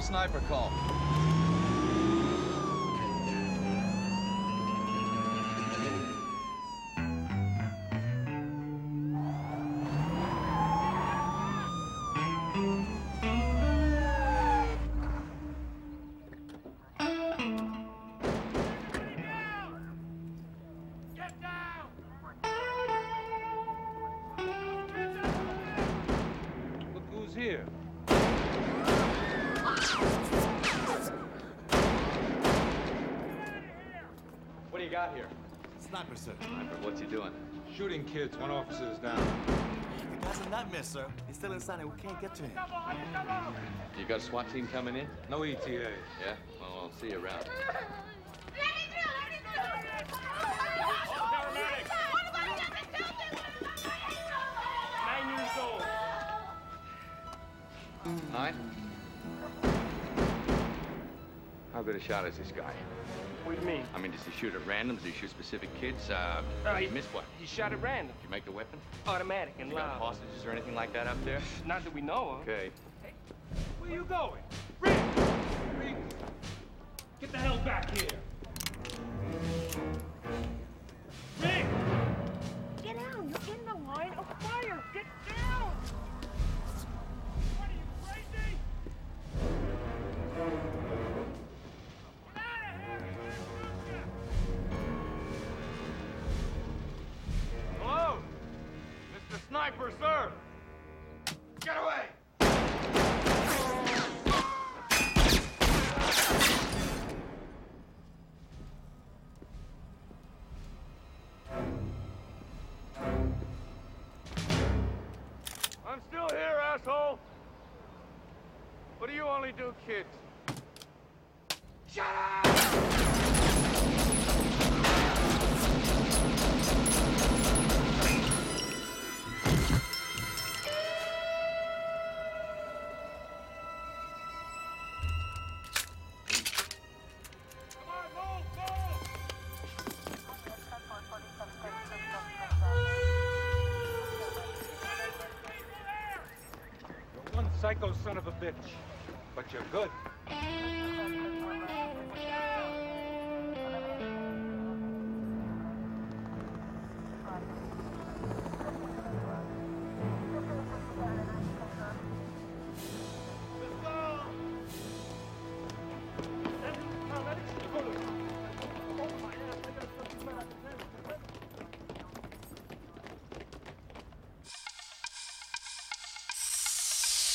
the sniper call. Shooting kids, one officer is down. The guy's in nightmare, sir. He's still inside and we can't get to him. You got a SWAT team coming in? No ETA. Yeah? Well, I'll see you around. Nine? How good a shot is this guy? What do you mean? I mean, does he shoot at random? Does he shoot specific kids? You missed one. He shot at random. Did you make the weapon? Automatic and loud. You got hostages or anything like that up there? Not that we know of. Okay. Hey, where you going? Rick! Rick! Get the hell back here! Rick! Get out! You're in the line of fire! Get down! What are you, crazy? Sniper, sir! Get away! I'm still here, asshole! What do you only do, kids? Shut up! Psycho son of a bitch, but you're good.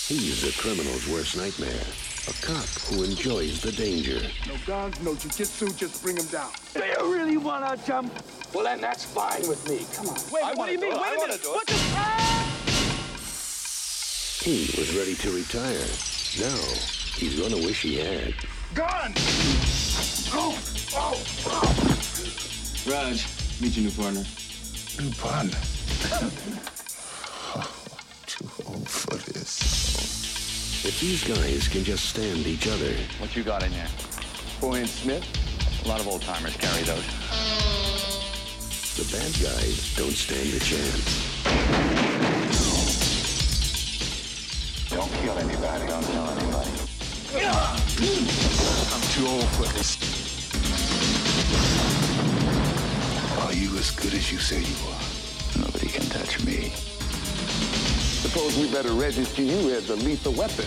He's a criminal's worst nightmare. A cop who enjoys the danger. No guns, no jiu-jitsu, just bring him down. Do you really want to jump? Well, then that's fine with me. Come on. Wait, what do you mean? Wait a minute. What the... He was ready to retire. Now, he's going to wish he had. Gun! Oh. Raj, meet your new partner. New partner? Too old for this. If these guys can just stand each other. What you got in there? Boyan Smith? A lot of old-timers carry those. The bad guys don't stand a chance. Don't kill anybody, don't tell anybody. I'm too old for this. Are you as good as you say you are? Nobody can touch me. Suppose we better register you as a lethal weapon.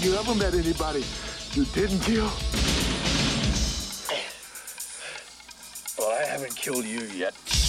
You ever met anybody you didn't kill? Well, I haven't killed you yet.